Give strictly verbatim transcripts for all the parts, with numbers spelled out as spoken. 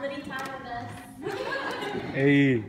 quality time with us. Hey.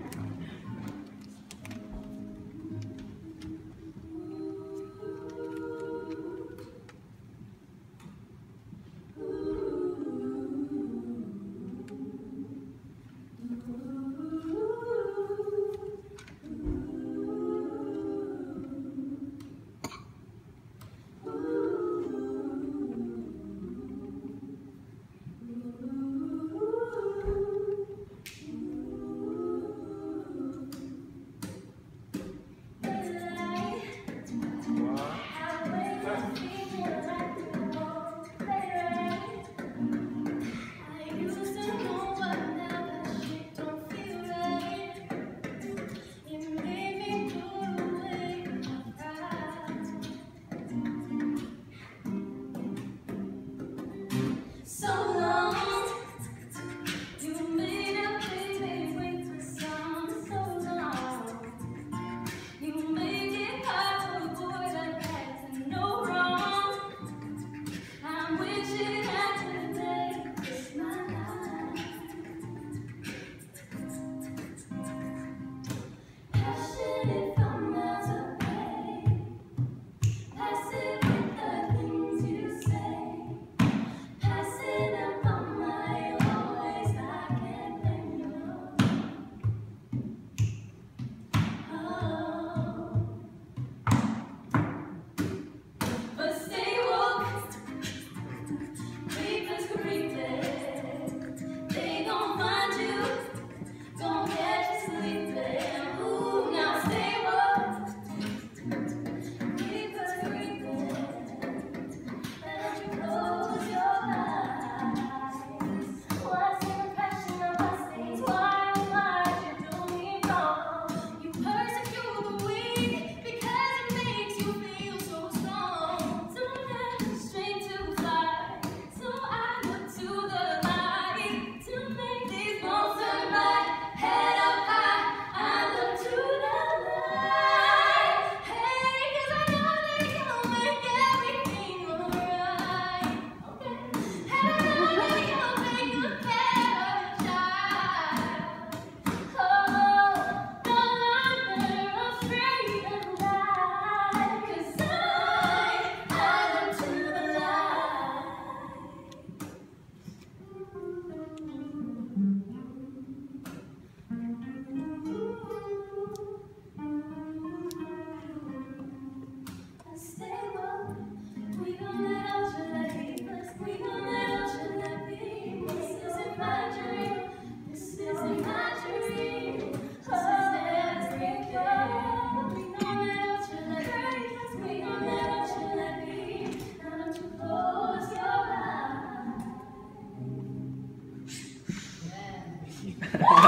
Ha